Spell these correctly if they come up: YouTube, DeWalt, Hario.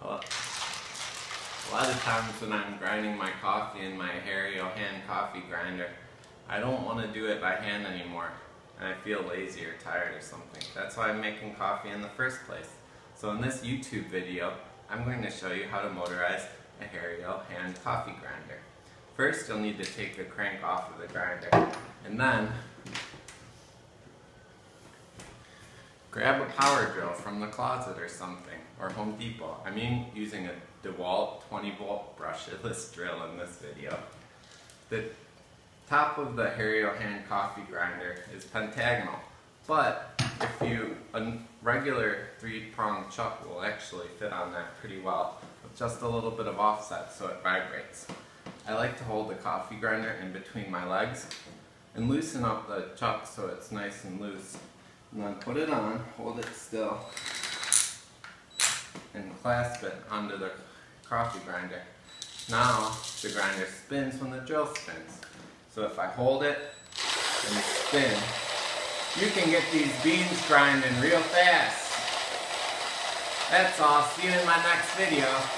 A lot of times when I'm grinding my coffee in my Hario hand coffee grinder, I don't want to do it by hand anymore, and I feel lazy or tired or something. That's why I'm making coffee in the first place. So in this YouTube video, I'm going to show you how to motorize a Hario hand coffee grinder. First, you'll need to take the crank off of the grinder, and then grab a power drill from the closet or something, or Home Depot. I mean, using a DeWalt 20-volt brushless drill in this video. The top of the Hario hand coffee grinder is pentagonal, but a regular 3-prong chuck will actually fit on that pretty well, with just a little bit of offset so it vibrates. I like to hold the coffee grinder in between my legs and loosen up the chuck so it's nice and loose. And then put it on, hold it still, and clasp it onto the coffee grinder. Now the grinder spins when the drill spins. So if I hold it and it spins, you can get these beans grinding real fast. That's all. See you in my next video.